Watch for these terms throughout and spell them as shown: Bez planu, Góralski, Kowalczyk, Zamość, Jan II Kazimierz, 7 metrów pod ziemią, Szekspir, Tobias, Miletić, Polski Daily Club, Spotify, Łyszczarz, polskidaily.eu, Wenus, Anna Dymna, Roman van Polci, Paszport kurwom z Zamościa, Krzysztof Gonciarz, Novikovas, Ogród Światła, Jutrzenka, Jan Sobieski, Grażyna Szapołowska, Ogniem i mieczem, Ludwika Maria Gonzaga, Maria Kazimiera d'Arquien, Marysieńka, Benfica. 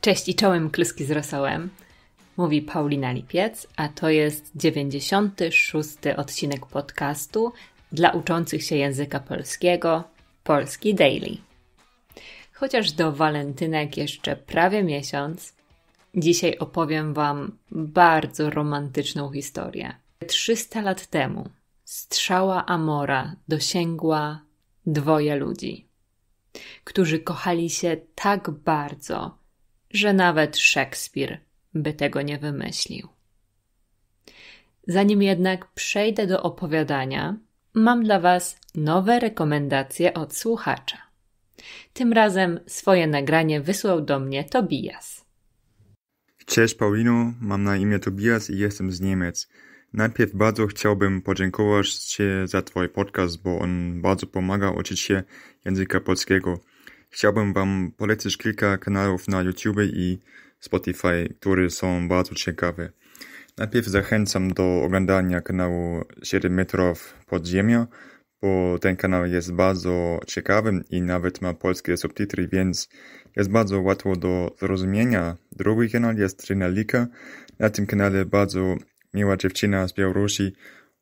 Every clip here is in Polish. Cześć i czołem kluski z rosołem, mówi Paulina Lipiec, a to jest 96. odcinek podcastu dla uczących się języka polskiego Polski Daily. Chociaż do walentynek jeszcze prawie miesiąc, dzisiaj opowiem Wam bardzo romantyczną historię. 300 lat temu strzała Amora dosięgła dwoje ludzi, którzy kochali się tak bardzo, że nawet Szekspir by tego nie wymyślił. Zanim jednak przejdę do opowiadania, mam dla Was nowe rekomendacje od słuchacza. Tym razem swoje nagranie wysłał do mnie Tobias. Cześć Paulino, mam na imię Tobias i jestem z Niemiec. Najpierw bardzo chciałbym podziękować Ci za Twój podcast, bo on bardzo pomaga uczyć się języka polskiego. Chciałbym Wam polecić kilka kanałów na YouTube i Spotify, które są bardzo ciekawe. Najpierw zachęcam do oglądania kanału 7 metrów pod ziemią, bo ten kanał jest bardzo ciekawy i nawet ma polskie subtitry, więc jest bardzo łatwo do zrozumienia. Drugi kanał jest Trinalika. Na tym kanale bardzo miła dziewczyna z Białorusi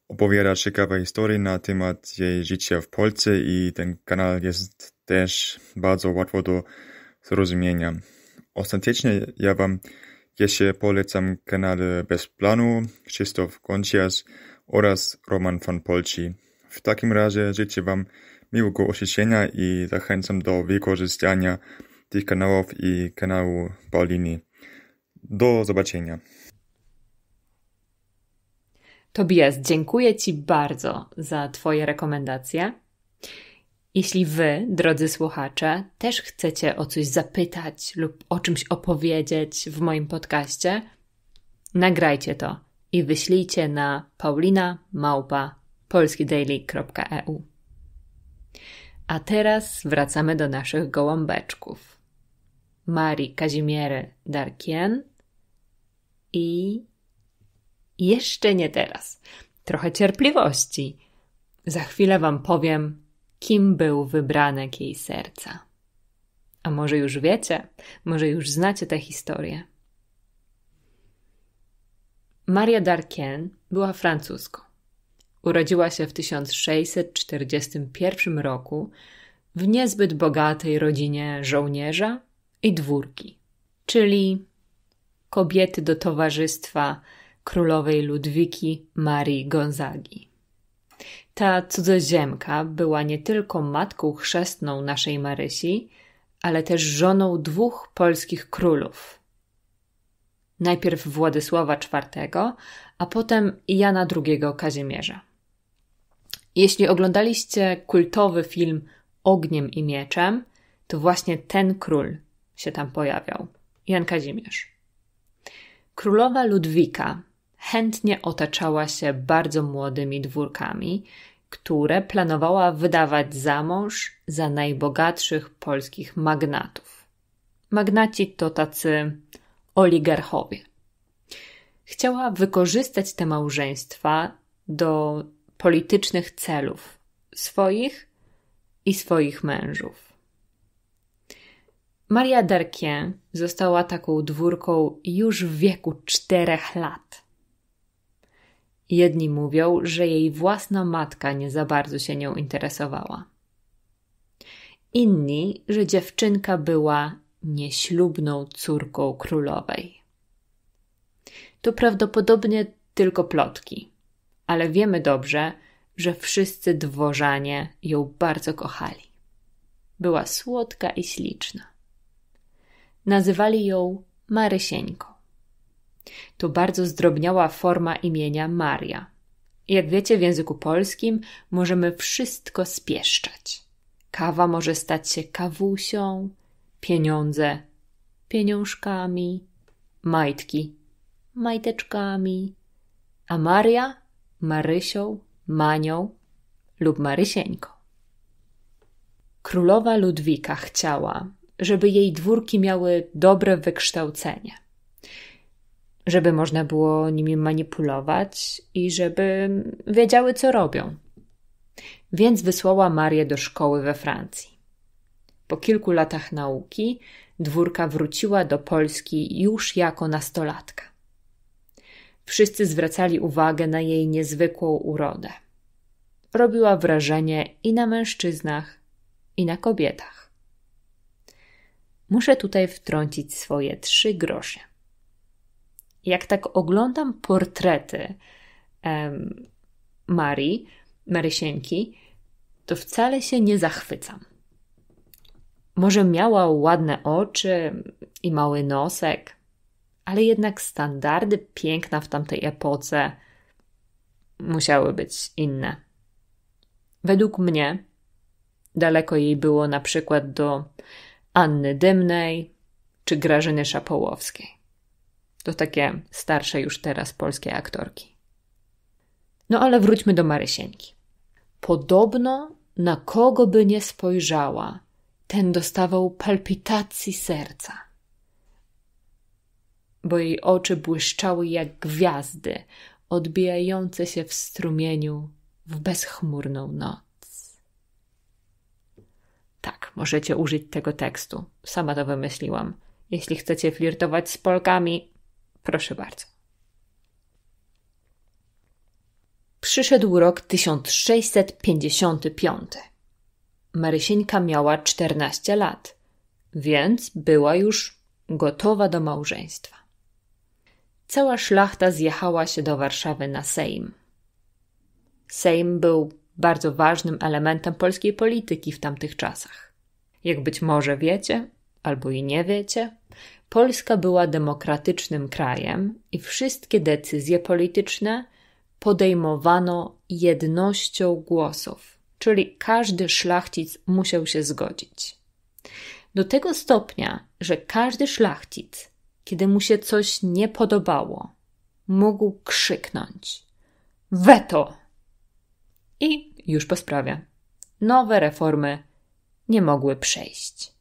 opowiada ciekawe historie na temat jej życia w Polsce i ten kanał jest też bardzo łatwo do zrozumienia. Ostatecznie ja Wam jeszcze polecam kanały Bez Planu, Krzysztof Gonciarz oraz Roman van Polci. W takim razie życzę Wam miłego usłyszenia i zachęcam do wykorzystania tych kanałów i kanału Paulini. Do zobaczenia. Tobias, dziękuję Ci bardzo za Twoje rekomendacje. Jeśli Wy, drodzy słuchacze, też chcecie o coś zapytać lub o czymś opowiedzieć w moim podcaście, nagrajcie to i wyślijcie na paulina@polskidaily.eu. A teraz wracamy do naszych gołąbeczków. Marii Kazimiery d'Arquien i jeszcze nie teraz. Trochę cierpliwości. Za chwilę Wam powiem, kim był wybranek jej serca. A może już wiecie, może już znacie tę historię. Maria d'Arquien była Francuzką. Urodziła się w 1641 roku w niezbyt bogatej rodzinie żołnierza i dwórki, czyli kobiety do towarzystwa królowej Ludwiki Marii Gonzagi. Ta cudzoziemka była nie tylko matką chrzestną naszej Marysi, ale też żoną dwóch polskich królów. Najpierw Władysława IV, a potem Jana II Kazimierza. Jeśli oglądaliście kultowy film Ogniem i mieczem, to właśnie ten król się tam pojawiał, Jan Kazimierz. Królowa Ludwika chętnie otaczała się bardzo młodymi dwórkami, które planowała wydawać za mąż za najbogatszych polskich magnatów. Magnaci to tacy oligarchowie. Chciała wykorzystać te małżeństwa do politycznych celów swoich i swoich mężów. Maria d'Arquien została taką dwórką już w wieku 4 lat. Jedni mówią, że jej własna matka nie za bardzo się nią interesowała. Inni, że dziewczynka była nieślubną córką królowej. To prawdopodobnie tylko plotki, ale wiemy dobrze, że wszyscy dworzanie ją bardzo kochali. Była słodka i śliczna. Nazywali ją Marysieńką. To bardzo zdrobniała forma imienia Maria. Jak wiecie, w języku polskim możemy wszystko spieszczać. Kawa może stać się kawusią, pieniądze pieniążkami, majtki majteczkami, a Maria Marysią, Manią lub Marysieńką. Królowa Ludwika chciała, żeby jej dwórki miały dobre wykształcenie, żeby można było nimi manipulować i żeby wiedziały, co robią. Więc wysłała Marię do szkoły we Francji. Po kilku latach nauki dwórka wróciła do Polski już jako nastolatka. Wszyscy zwracali uwagę na jej niezwykłą urodę. Robiła wrażenie i na mężczyznach, i na kobietach. Muszę tutaj wtrącić swoje 3 grosze. Jak tak oglądam portrety Marysieńki, to wcale się nie zachwycam. Może miała ładne oczy i mały nosek, ale jednak standardy piękna w tamtej epoce musiały być inne. Według mnie daleko jej było na przykład do Anny Dymnej czy Grażyny Szapołowskiej. To takie starsze już teraz polskie aktorki. No ale wróćmy do Marysieńki. Podobno na kogo by nie spojrzała, ten dostawał palpitacji serca, bo jej oczy błyszczały jak gwiazdy odbijające się w strumieniu w bezchmurną noc. Tak, możecie użyć tego tekstu. Sama to wymyśliłam. Jeśli chcecie flirtować z Polkami, proszę bardzo. Przyszedł rok 1655. Marysieńka miała 14 lat, więc była już gotowa do małżeństwa. Cała szlachta zjechała się do Warszawy na Sejm. Sejm był bardzo ważnym elementem polskiej polityki w tamtych czasach. Jak być może wiecie, albo i nie wiecie, Polska była demokratycznym krajem i wszystkie decyzje polityczne podejmowano jednością głosów, czyli każdy szlachcic musiał się zgodzić. Do tego stopnia, że każdy szlachcic, kiedy mu się coś nie podobało, mógł krzyknąć „Weto!” i już po sprawie. Nowe reformy nie mogły przejść.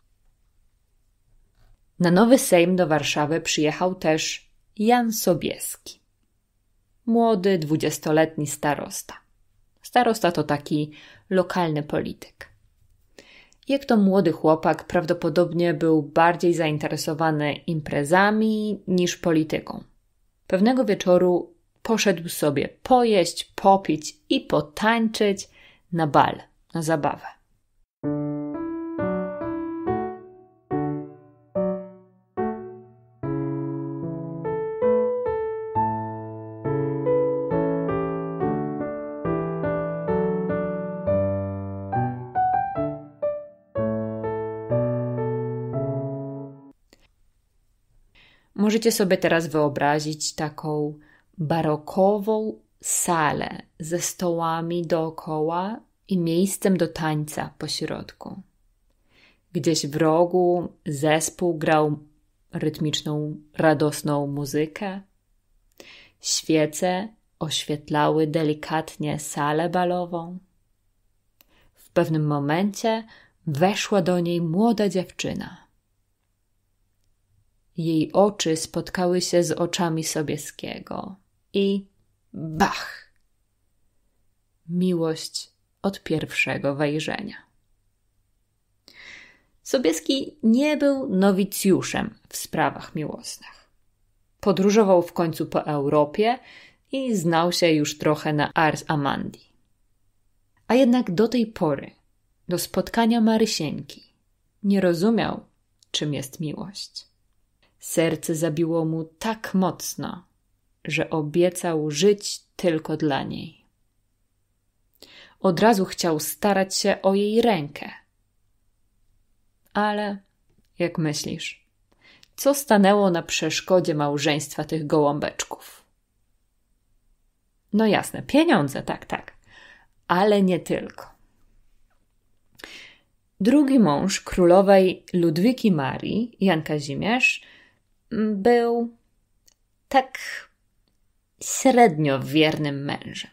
Na nowy Sejm do Warszawy przyjechał też Jan Sobieski. Młody, 20-letni starosta. Starosta to taki lokalny polityk. Jak to młody chłopak, prawdopodobnie był bardziej zainteresowany imprezami niż polityką. Pewnego wieczoru poszedł sobie pojeść, popić i potańczyć na bal, na zabawę. Możecie sobie teraz wyobrazić taką barokową salę ze stołami dookoła i miejscem do tańca po środku. Gdzieś w rogu zespół grał rytmiczną, radosną muzykę. Świece oświetlały delikatnie salę balową. W pewnym momencie weszła do niej młoda dziewczyna. Jej oczy spotkały się z oczami Sobieskiego i bach! Miłość od pierwszego wejrzenia. Sobieski nie był nowicjuszem w sprawach miłosnych. Podróżował w końcu po Europie i znał się już trochę na ars amandi. A jednak do tej pory, do spotkania Marysieńki, nie rozumiał, czym jest miłość. Serce zabiło mu tak mocno, że obiecał żyć tylko dla niej. Od razu chciał starać się o jej rękę. Ale jak myślisz, co stanęło na przeszkodzie małżeństwa tych gołąbeczków? No jasne, pieniądze, tak, ale nie tylko. Drugi mąż królowej Ludwiki Marii, Jan Kazimierz, był tak średnio wiernym mężem.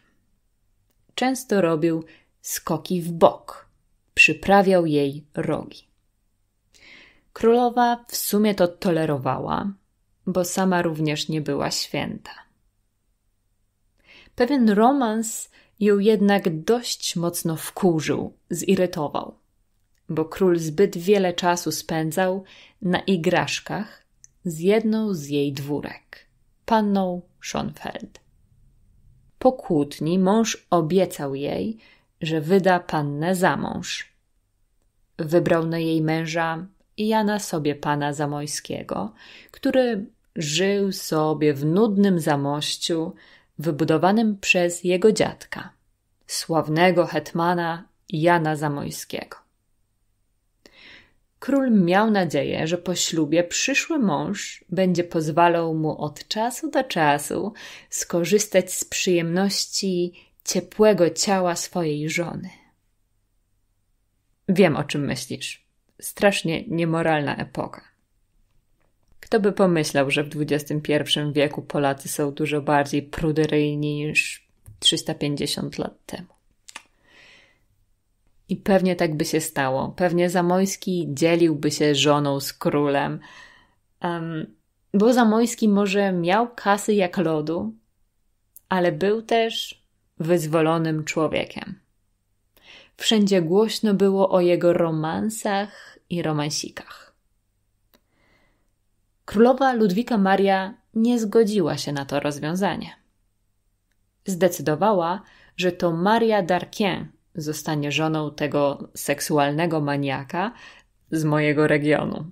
Często robił skoki w bok, przyprawiał jej rogi. Królowa w sumie to tolerowała, bo sama również nie była święta. Pewien romans ją jednak dość mocno wkurzył, zirytował. bo król zbyt wiele czasu spędzał na igraszkach z jedną z jej dwórek, panną Schönfeld. Po kłótni mąż obiecał jej, że wyda pannę za mąż. Wybrał na jej męża Jana Sobiepana Zamoyskiego, który żył sobie w nudnym Zamościu wybudowanym przez jego dziadka, sławnego hetmana Jana Zamoyskiego. Król miał nadzieję, że po ślubie przyszły mąż będzie pozwalał mu od czasu do czasu skorzystać z przyjemności ciepłego ciała swojej żony. Wiem, o czym myślisz. Strasznie niemoralna epoka. Kto by pomyślał, że w XXI wieku Polacy są dużo bardziej pruderyjni niż 350 lat temu. I pewnie tak by się stało. Pewnie Zamoyski dzieliłby się żoną z królem, bo Zamoyski może miał kasy jak lodu, ale był też wyzwolonym człowiekiem. Wszędzie głośno było o jego romansach i romansikach. Królowa Ludwika Maria nie zgodziła się na to rozwiązanie. Zdecydowała, że to Maria d'Arquien zostanie żoną tego seksualnego maniaka z mojego regionu.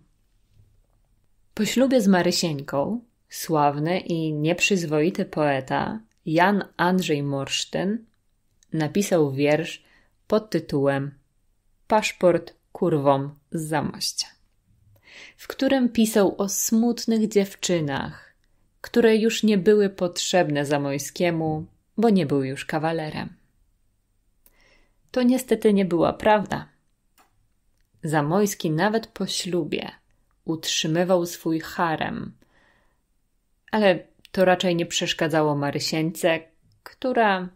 Po ślubie z Marysieńką sławny i nieprzyzwoity poeta Jan Andrzej Morsztyn napisał wiersz pod tytułem „Paszport kurwom z Zamościa”, w którym pisał o smutnych dziewczynach, które już nie były potrzebne Zamoyskiemu, bo nie był już kawalerem. To niestety nie była prawda. Zamoyski nawet po ślubie utrzymywał swój harem, ale to raczej nie przeszkadzało Marysieńce, która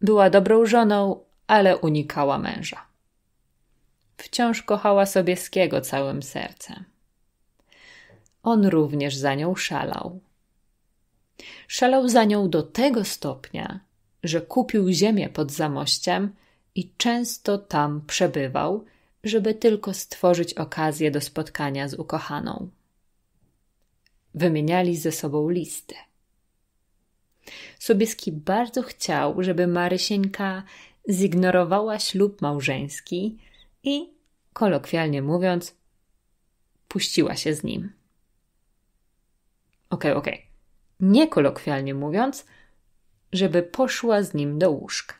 była dobrą żoną, ale unikała męża. Wciąż kochała Sobieskiego całym sercem. On również za nią szalał. Szalał za nią do tego stopnia, że kupił ziemię pod Zamościem i często tam przebywał, żeby tylko stworzyć okazję do spotkania z ukochaną. Wymieniali ze sobą listy. Sobieski bardzo chciał, żeby Marysieńka zignorowała ślub małżeński i, kolokwialnie mówiąc, puściła się z nim. Okej. Nie kolokwialnie mówiąc, żeby poszła z nim do łóżka.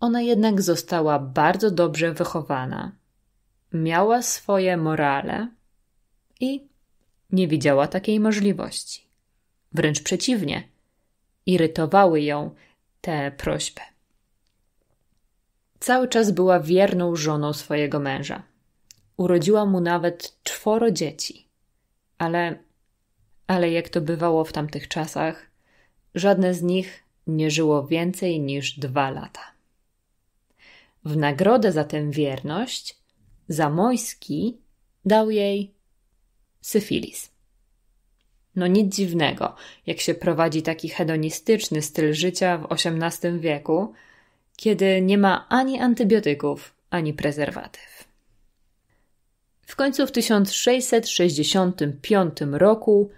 Ona jednak została bardzo dobrze wychowana, miała swoje morale i nie widziała takiej możliwości. Wręcz przeciwnie, irytowały ją te prośby. Cały czas była wierną żoną swojego męża. Urodziła mu nawet 4 dzieci, ale jak to bywało w tamtych czasach, żadne z nich nie żyło więcej niż 2 lata. W nagrodę za tę wierność Zamoyski dał jej syfilis. No nic dziwnego, jak się prowadzi taki hedonistyczny styl życia w XVIII wieku, kiedy nie ma ani antybiotyków, ani prezerwatyw. W końcu w 1665 roku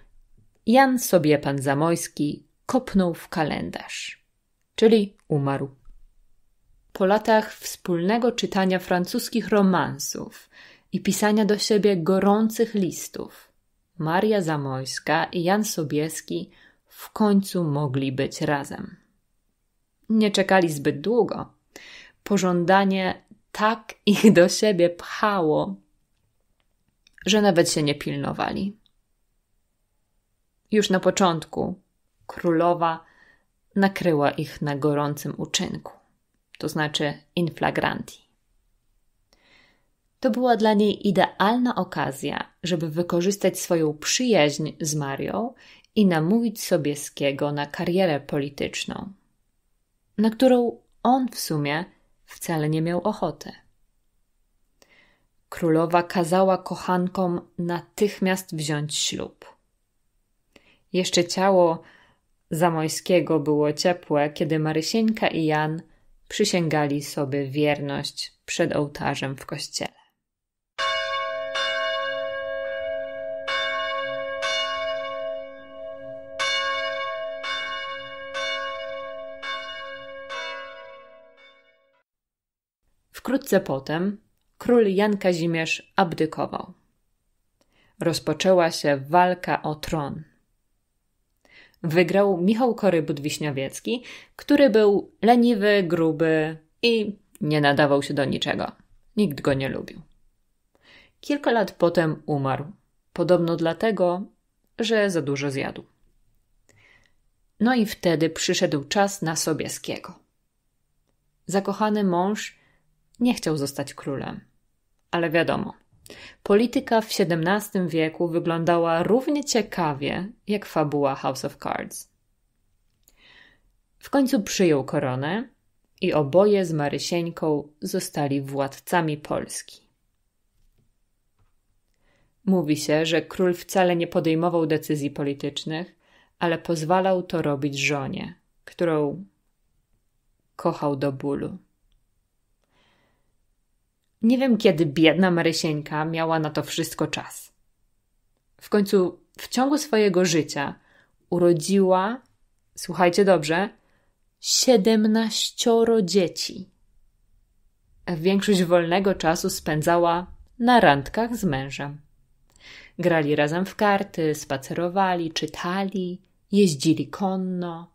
Jan Sobiepan Zamoyski kopnął w kalendarz, czyli umarł. Po latach wspólnego czytania francuskich romansów i pisania do siebie gorących listów, Maria Zamoyska i Jan Sobieski w końcu mogli być razem. Nie czekali zbyt długo. Pożądanie tak ich do siebie pchało, że nawet się nie pilnowali. Już na początku królowa nakryła ich na gorącym uczynku, to znaczy in flagranti. To była dla niej idealna okazja, żeby wykorzystać swoją przyjaźń z Marią i namówić Sobieskiego na karierę polityczną, na którą on w sumie wcale nie miał ochoty. Królowa kazała kochankom natychmiast wziąć ślub. Jeszcze ciało Zamoyskiego było ciepłe, kiedy Marysieńka i Jan przysięgali sobie wierność przed ołtarzem w kościele. Wkrótce potem król Jan Kazimierz abdykował. Rozpoczęła się walka o tron. Wygrał Michał Korybut Wiśniowiecki, który był leniwy, gruby i nie nadawał się do niczego. Nikt go nie lubił. Kilka lat potem umarł. Podobno dlatego, że za dużo zjadł. No i wtedy przyszedł czas na Sobieskiego. Zakochany mąż nie chciał zostać królem. Ale wiadomo, polityka w XVII wieku wyglądała równie ciekawie jak fabuła House of Cards. W końcu przyjął koronę i oboje z Marysieńką zostali władcami Polski. Mówi się, że król wcale nie podejmował decyzji politycznych, ale pozwalał to robić żonie, którą kochał do bólu. Nie wiem, kiedy biedna Marysieńka miała na to wszystko czas. W końcu w ciągu swojego życia urodziła, słuchajcie dobrze, 17 dzieci. Większość wolnego czasu spędzała na randkach z mężem. Grali razem w karty, spacerowali, czytali, jeździli konno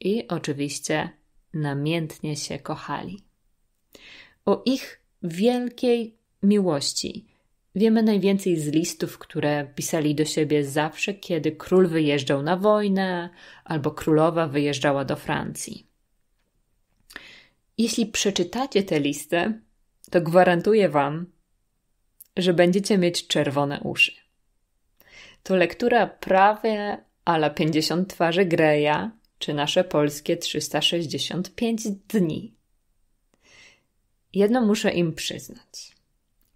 i oczywiście namiętnie się kochali. O ich wielkiej miłości wiemy najwięcej z listów, które pisali do siebie zawsze, kiedy król wyjeżdżał na wojnę albo królowa wyjeżdżała do Francji. Jeśli przeczytacie tę listę, to gwarantuję wam, że będziecie mieć czerwone uszy. To lektura prawie à la 50 twarzy Greya, czy nasze polskie 365 dni. Jedno muszę im przyznać.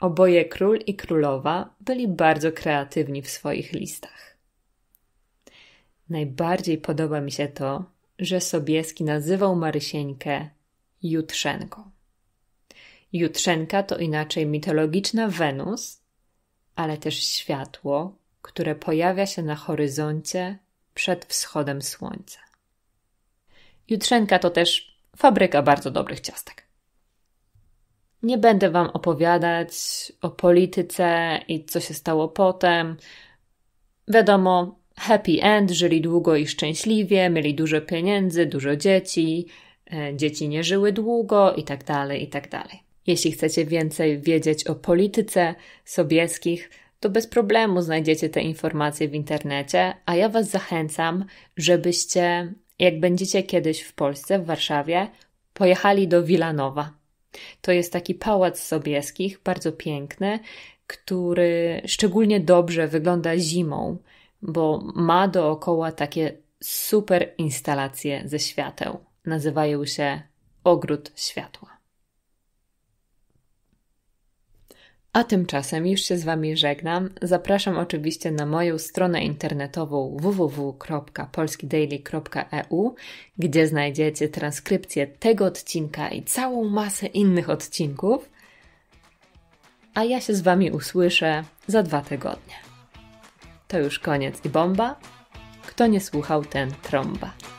Oboje król i królowa byli bardzo kreatywni w swoich listach. Najbardziej podoba mi się to, że Sobieski nazywał Marysieńkę Jutrzenką. Jutrzenka to inaczej mitologiczna Wenus, ale też światło, które pojawia się na horyzoncie przed wschodem słońca. Jutrzenka to też fabryka bardzo dobrych ciastek. Nie będę wam opowiadać o polityce i co się stało potem. Wiadomo, happy end, żyli długo i szczęśliwie, mieli dużo pieniędzy, dużo dzieci, dzieci nie żyły długo i tak dalej, i tak dalej. Jeśli chcecie więcej wiedzieć o polityce Sobieskich, to bez problemu znajdziecie te informacje w internecie, a ja was zachęcam, żebyście, jak będziecie kiedyś w Polsce, w Warszawie, pojechali do Wilanowa. To jest taki pałac Sobieskich, bardzo piękny, który szczególnie dobrze wygląda zimą, bo ma dookoła takie super instalacje ze świateł. Nazywają się Ogród Światła. A tymczasem już się z wami żegnam. Zapraszam oczywiście na moją stronę internetową www.polskidaily.eu, gdzie znajdziecie transkrypcję tego odcinka i całą masę innych odcinków. A ja się z wami usłyszę za 2 tygodnie. To już koniec i bomba. Kto nie słuchał, ten trąba.